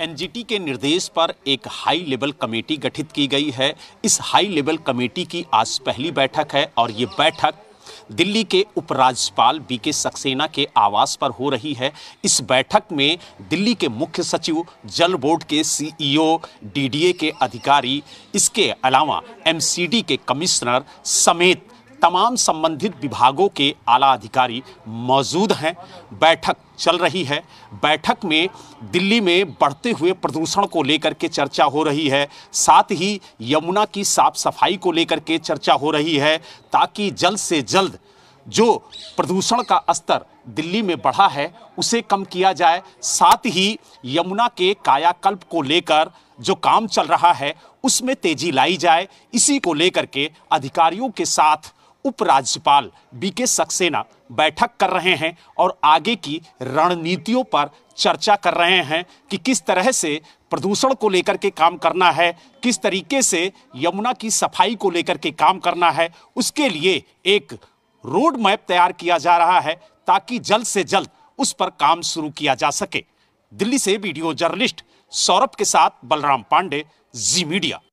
NGT के निर्देश पर एक हाई लेवल कमेटी गठित की गई है। इस हाई लेवल कमेटी की आज पहली बैठक है और ये बैठक दिल्ली के उपराज्यपाल बीके सक्सेना के आवास पर हो रही है। इस बैठक में दिल्ली के मुख्य सचिव, जल बोर्ड के सीईओ, डीडीए के अधिकारी, इसके अलावा एमसीडी के कमिश्नर समेत तमाम संबंधित विभागों के आला अधिकारी मौजूद हैं। बैठक चल रही है। बैठक में दिल्ली में बढ़ते हुए प्रदूषण को लेकर के चर्चा हो रही है, साथ ही यमुना की साफ सफाई को लेकर के चर्चा हो रही है, ताकि जल्द से जल्द जो प्रदूषण का स्तर दिल्ली में बढ़ा है उसे कम किया जाए। साथ ही यमुना के कायाकल्प को लेकर जो काम चल रहा है उसमें तेजी लाई जाए। इसी को लेकर के अधिकारियों के साथ उपराज्यपाल बीके सक्सेना बैठक कर रहे हैं और आगे की रणनीतियों पर चर्चा कर रहे हैं कि किस तरह से प्रदूषण को लेकर के काम करना है, किस तरीके से यमुना की सफाई को लेकर के काम करना है। उसके लिए एक रोड मैप तैयार किया जा रहा है ताकि जल्द से जल्द उस पर काम शुरू किया जा सके। दिल्ली से वीडियो जर्नलिस्ट सौरभ के साथ बलराम पांडे, जी मीडिया।